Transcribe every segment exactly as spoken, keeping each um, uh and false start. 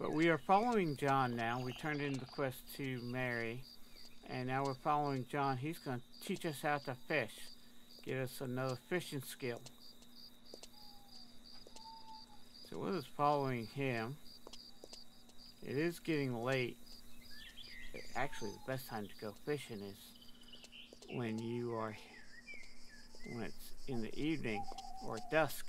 But we are following John now. We turned in the quest to Mary, and now we're following John. He's going to teach us how to fish, give us another fishing skill. So we're just following him. It is getting late. Actually, the best time to go fishing is when you are, when it's in the evening or dusk.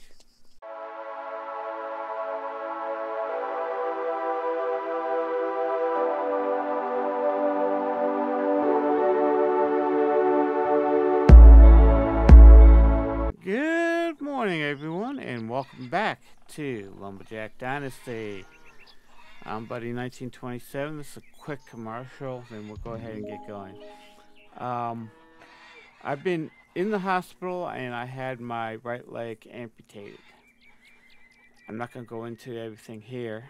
Good morning, everyone, and welcome back to Lumberjack Dynasty. I'm Buddy nineteen twenty-seven. This is a quick commercial, then we'll go ahead and get going. Um, I've been in the hospital, and I had my right leg amputated. I'm not going to go into everything here,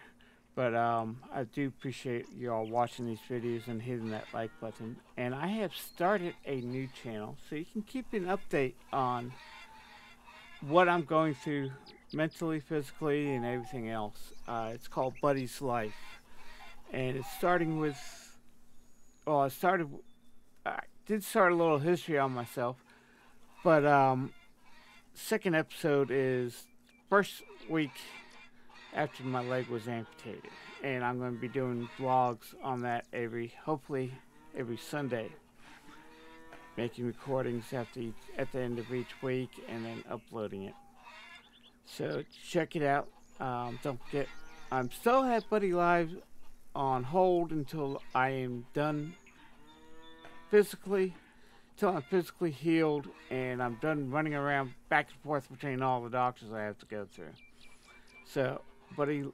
but um, I do appreciate you all watching these videos and hitting that like button. And I have started a new channel, so you can keep an update on what I'm going through mentally, physically, and everything else. Uh, it's called Buddy's Life, and it's starting with, well, I started, I did start a little history on myself, but um, second episode is first week after my leg was amputated, and I'm going to be doing vlogs on that every, hopefully every Sunday, making recordings after each, at the end of each week, and then uploading it. So check it out. Um, don't forget, I'm still have Buddy Live on hold until I am done physically, until I'm physically healed and I'm done running around back and forth between all the doctors I have to go through. So Buddy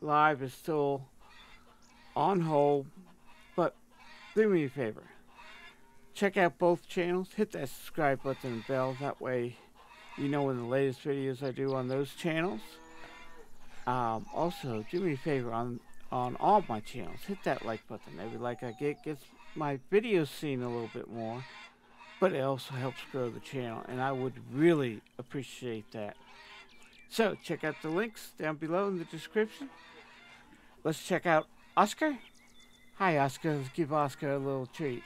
Live is still on hold, but do me a favor. Check out both channels. Hit that subscribe button and bell. That way you know when the latest videos I do on those channels. Um, also, do me a favor on, on all my channels. Hit that like button. Every like I get gets my videos seen a little bit more. But it also helps grow the channel. And I would really appreciate that. So, check out the links down below in the description. Let's check out Oscar. Hi, Oscar. Let's give Oscar a little treat.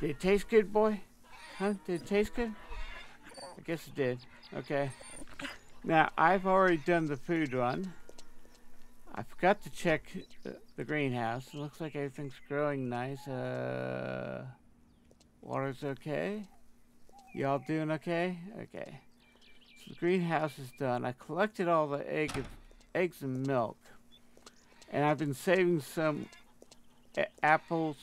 Did it taste good, boy? Huh? Did it taste good? I guess it did. Okay. Now, I've already done the food run. I forgot to check the, the greenhouse. It looks like everything's growing nice. Uh, water's okay. Y'all doing okay? Okay. So the greenhouse is done. I collected all the egg, eggs and milk. And I've been saving some a apples.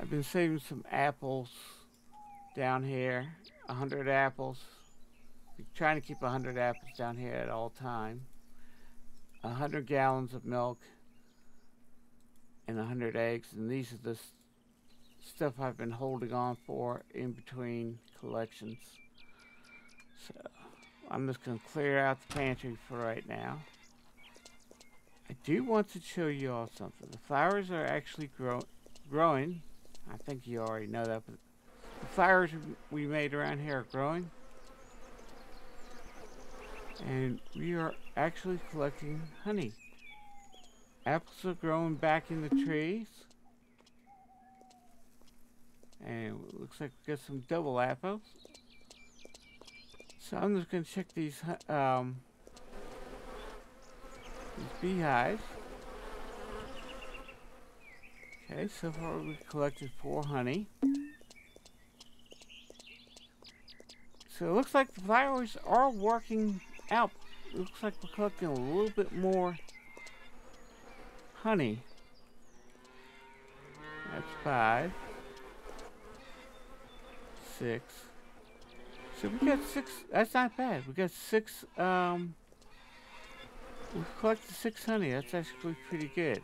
I've been saving some apples down here, a hundred apples. I'm trying to keep a hundred apples down here at all time. A hundred gallons of milk and a hundred eggs, and these are the stuff I've been holding on for in between collections. So I'm just going to clear out the pantry for right now. I do want to show you all something. The flowers are actually grow growing. I think you already know that, but the flowers we made around here are growing. And we are actually collecting honey. Apples are growing back in the trees. And it looks like we got some double apples. So I'm just going to check these, um, these beehives. Okay, so far we collected four honey. So it looks like the flowers are working out. It looks like we're collecting a little bit more honey. That's five. Six. So we got six. That's not bad. We got six. Um, we've collected six honey. That's actually pretty good.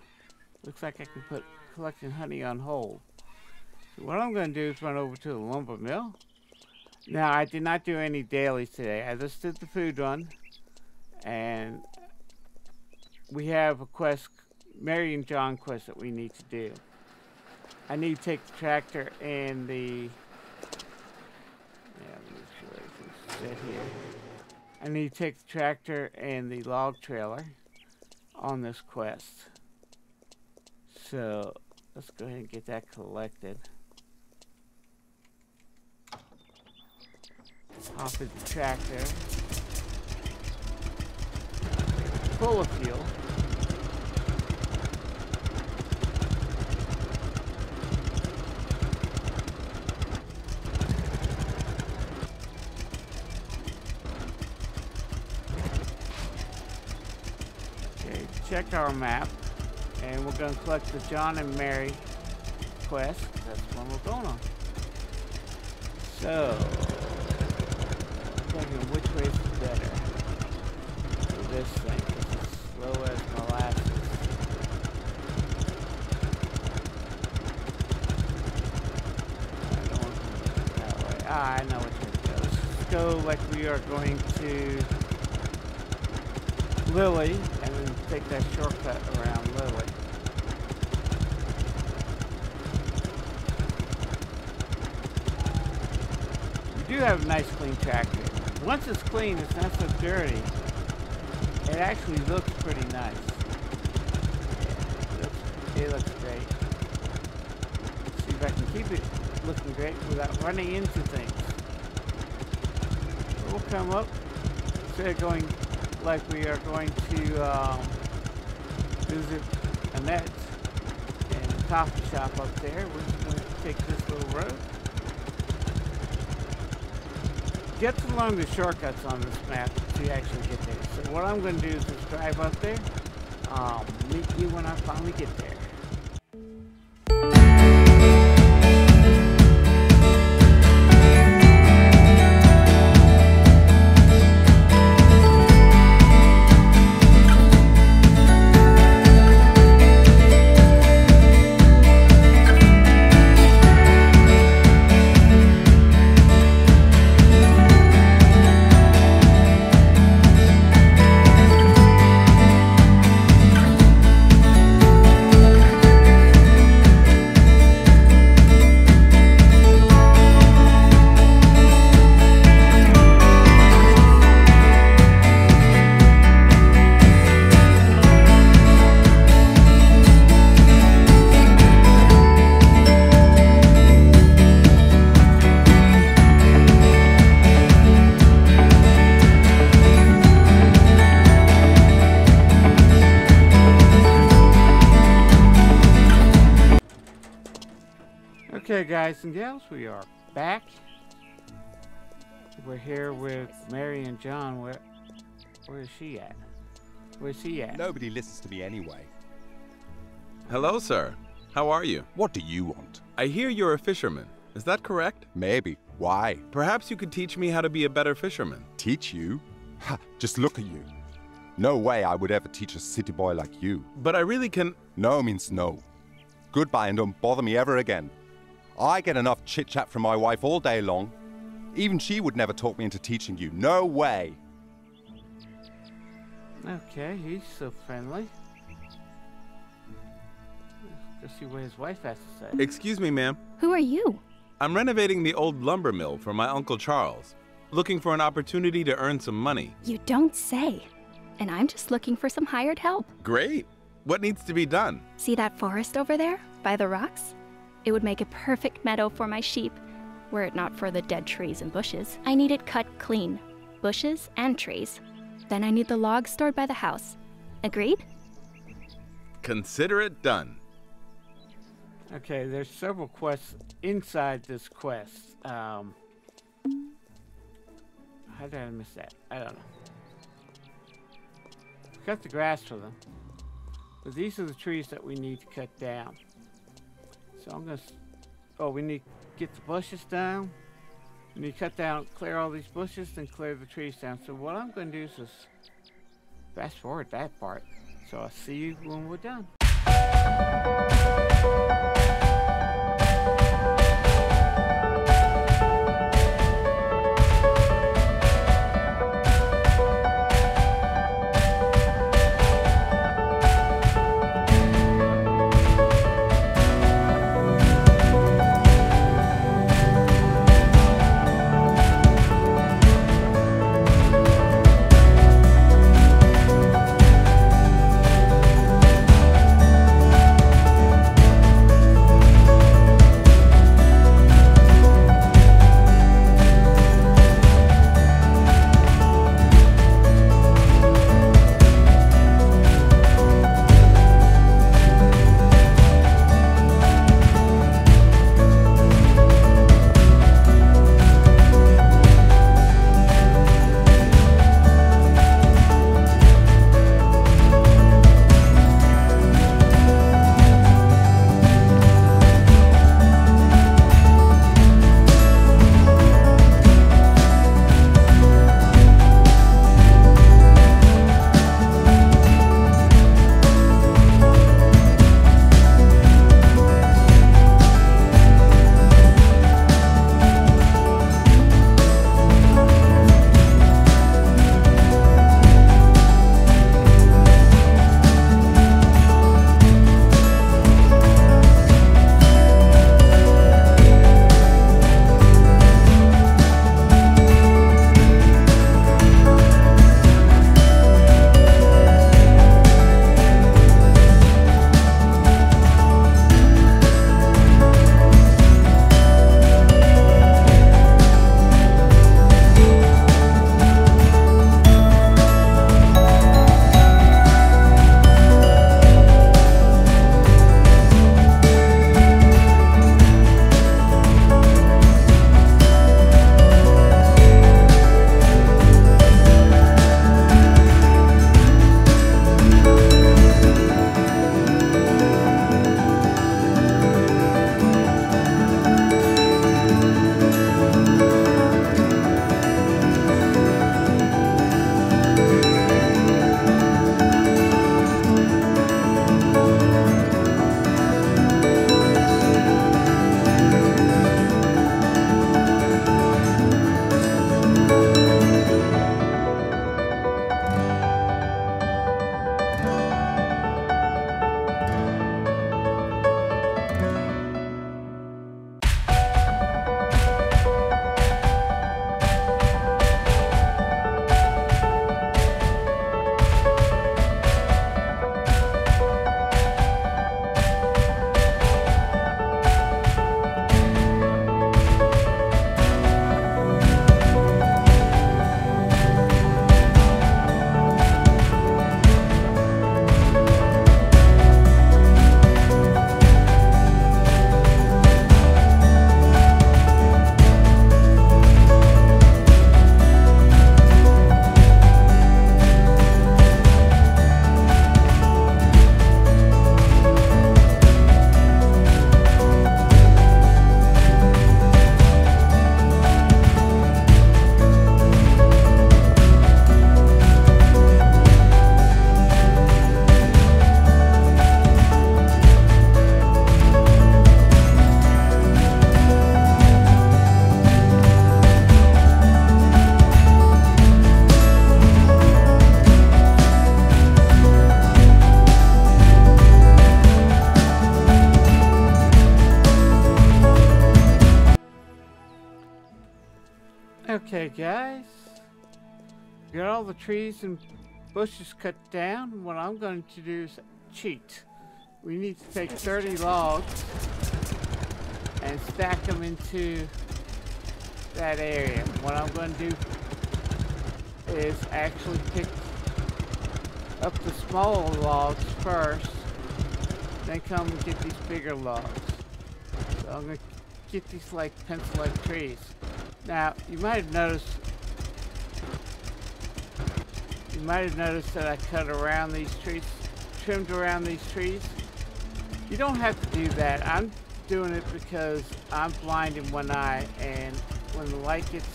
Looks like I can put collecting honey on hold. So what I'm going to do is run over to the lumber mill. Now, I did not do any dailies today. I just did the food run. And we have a quest, Mary and John quest, that we need to do. I need to take the tractor and the... Yeah, let me see where everything's set here. I I need to take the tractor and the log trailer on this quest. So let's go ahead and get that collected. Hop in the tractor. Full of fuel. Okay, check our map. And we're going to collect the John and Mary quest. That's the one we're going on. So, I'm thinking which way is better for this thing. It's as slow as molasses. I don't want to go that way. Ah, I know which way it goes. Let's go like we are going to Lily. Take that shortcut around Lily. We do have a nice clean tractor. Once it's clean, it's not so dirty. It actually looks pretty nice. It looks, it looks great. Let's see if I can keep it looking great without running into things. But we'll come up. Instead of going like we are going to um, visit Annette's and the coffee shop up there. We're just going to take this little road. Gets along the shortcuts on this map to actually get there. So what I'm going to do is just drive up there. I'll meet you when I finally get there. Okay, guys and gals, we are back. We're here with Mary and John. Where, where is she at? Where's he at? Nobody listens to me anyway. Hello, sir. How are you? What do you want? I hear you're a fisherman. Is that correct? Maybe. Why? Perhaps you could teach me how to be a better fisherman. Teach you? Ha, just look at you. No way I would ever teach a city boy like you. But I really can... No means no. Goodbye and don't bother me ever again. I get enough chit-chat from my wife all day long. Even she would never talk me into teaching you. No way! Okay, he's so friendly. Let's go see what his wife has to say. Excuse me, ma'am. Who are you? I'm renovating the old lumber mill for my Uncle Charles. Looking for an opportunity to earn some money. You don't say. And I'm just looking for some hired help. Great! What needs to be done? See that forest over there, by the rocks? It would make a perfect meadow for my sheep, were it not for the dead trees and bushes. I need it cut clean, bushes and trees. Then I need the logs stored by the house. Agreed? Consider it done. Okay, there's several quests inside this quest. Um, how did I miss that? I don't know. Cut the grass for them. But these are the trees that we need to cut down. So I'm gonna, oh, we need to get the bushes down. We need to cut down, clear all these bushes, then clear the trees down. So what I'm gonna do is just fast forward that part. So I'll see you when we're done. guys. Got all the trees and bushes cut down. What I'm going to do is cheat. We need to take thirty logs and stack them into that area. What I'm going to do is actually pick up the small logs first, then come and get these bigger logs. So I'm going to get these like pencil-like trees. Now, you might have noticed, you might have noticed that I cut around these trees, trimmed around these trees. You don't have to do that. I'm doing it because I'm blind in one eye, and when the light gets,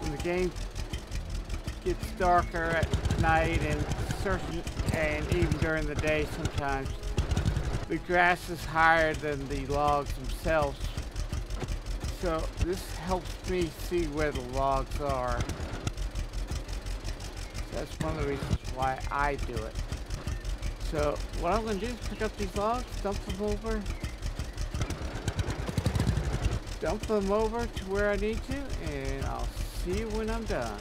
when the game gets darker at night and certain, and even during the day sometimes, the grass is higher than the logs themselves. So this helps me see where the logs are. That's one of the reasons why I do it. So what I'm going to do is pick up these logs, dump them over, dump them over to where I need to, and I'll see you when I'm done.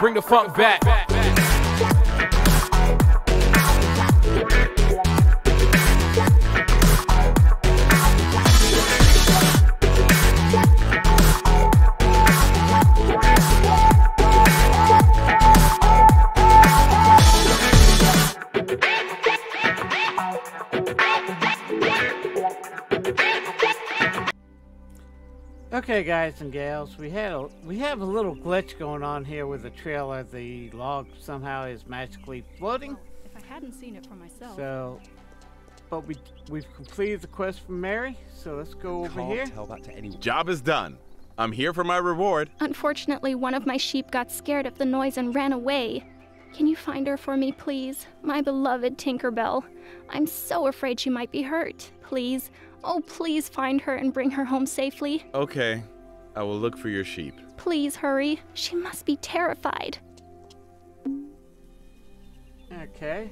Bring the funk back. back, back. Okay, guys and gals, we had a, we have a little glitch going on here with the trailer. The log somehow is magically floating. Oh, if I hadn't seen it for myself. So, but we we've completed the quest from Mary. So let's go over here. Tell that to anyone. Job is done. I'm here for my reward. Unfortunately, one of my sheep got scared of the noise and ran away. Can you find her for me, please? My beloved Tinkerbell. I'm so afraid she might be hurt. Please. Oh, please find her and bring her home safely. Okay, I will look for your sheep. Please hurry. She must be terrified. Okay,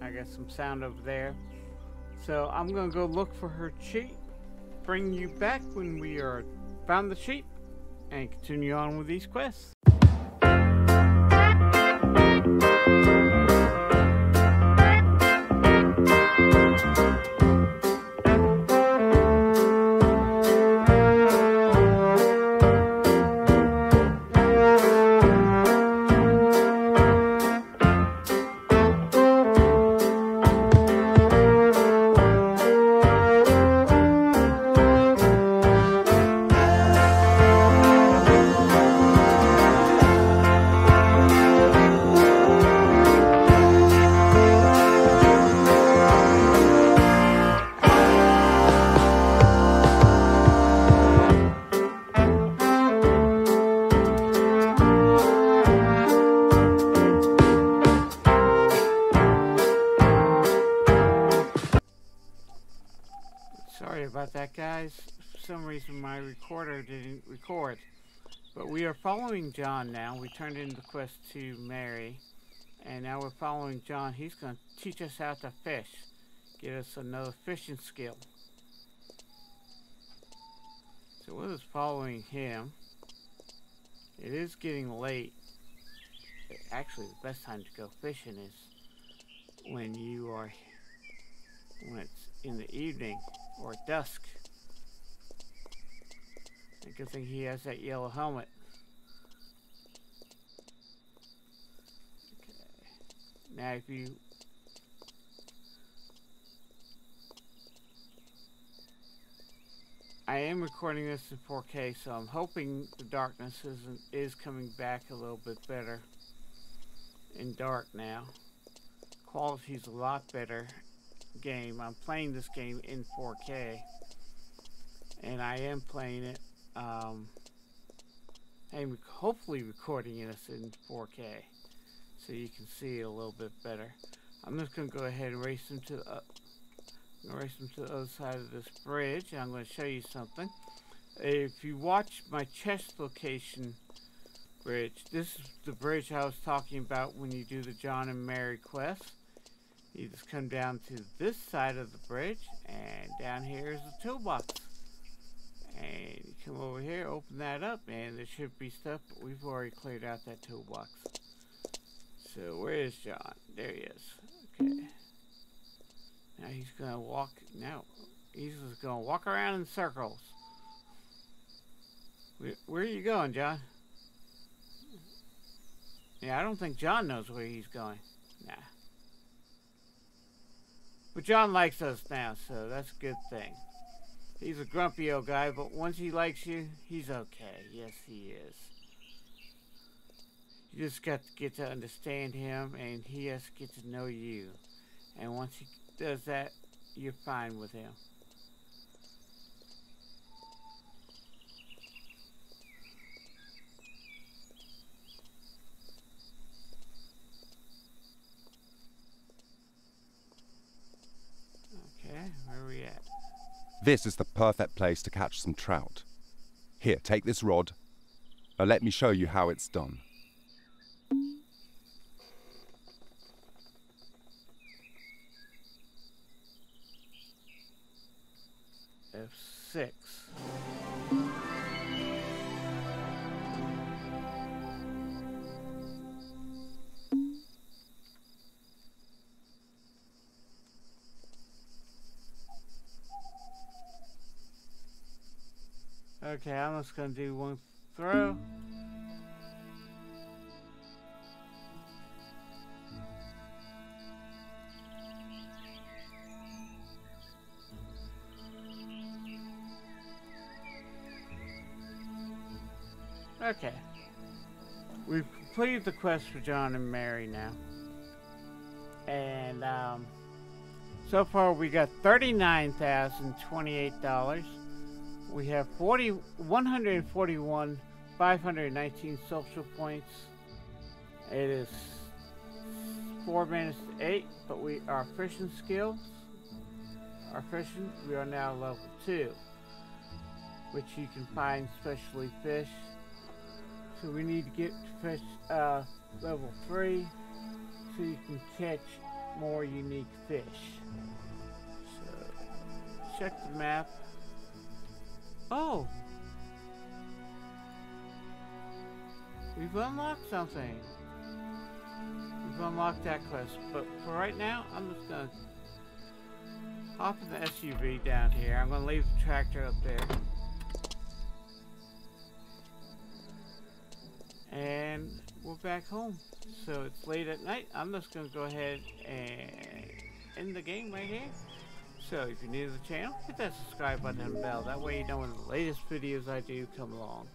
I got some sound over there. So I'm gonna go look for her sheep, bring you back when we are found the sheep, and continue on with these quests. That, guys, for some reason my recorder didn't record. But we are following John now. We turned in the quest to Mary, and now we're following John. He's going to teach us how to fish, give us another fishing skill. So we're just following him. It is getting late. Actually, the best time to go fishing is when you are, when it's in the evening or dusk. And good thing he has that yellow helmet. Okay. Now if you I am recording this in four K, so I'm hoping the darkness isn't, is coming back a little bit better in dark now. Quality's a lot better game. I'm playing this game in four K, and I am playing it. Um, I'm hopefully recording this in four K, so you can see it a little bit better. I'm just going to go ahead and race them to the uh, I'm going to race them to the other side of this bridge, and I'm going to show you something. If you watch my chest location bridge, this is the bridge I was talking about when you do the John and Mary quest. You just come down to this side of the bridge, and down here is the toolbox. And you come over here, open that up, and there should be stuff, but we've already cleared out that toolbox. So where is John? There he is. Okay. Now he's going to walk, now he's just going to walk around in circles. Where, where are you going, John? Yeah, I don't think John knows where he's going. Nah. But John likes us now, so that's a good thing. He's a grumpy old guy, but once he likes you, he's okay. Yes, he is. You just got to get to understand him, and he has to get to know you. And once he does that, you're fine with him. Okay, where are we at? This is the perfect place to catch some trout. Here, take this rod, and let me show you how it's done. F six. Okay, I'm just going to do one throw. Okay, we've completed the quest for John and Mary now, and um, so far we got thirty-nine thousand twenty-eight dollars. We have forty, one hundred forty-one, five hundred nineteen social points. It is four minutes to eight, but we are fishing skills. Our fishing, we are now level two, which you can find specially fish. So we need to get to fish uh, level three so you can catch more unique fish. So check the map. Oh! We've unlocked something. We've unlocked that quest. But for right now, I'm just going to hop in the S U V down here. I'm going to leave the tractor up there. And we're back home. So it's late at night. I'm just going to go ahead and end the game right here. So if you're new to the channel, hit that subscribe button and bell. That way you know when the latest videos I do come along.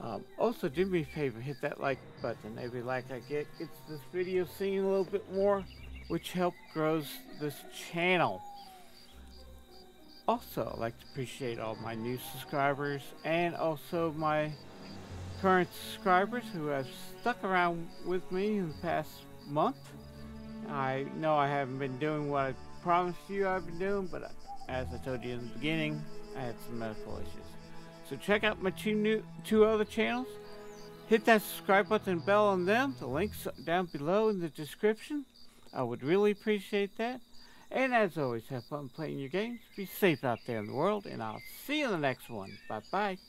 Um, also, do me a favor, hit that like button. Every like I get gets this video seen a little bit more, which helps grows this channel. Also, I'd like to appreciate all my new subscribers and also my current subscribers who have stuck around with me in the past month. I know I haven't been doing what I promised you I've been doing, but as I told you in the beginning, I had some medical issues. So check out my two new two other channels. Hit that subscribe button and bell on them. The links are down below in the description. I would really appreciate that. And as always, have fun playing your games. Be safe out there in the world, and I'll see you in the next one. Bye-bye.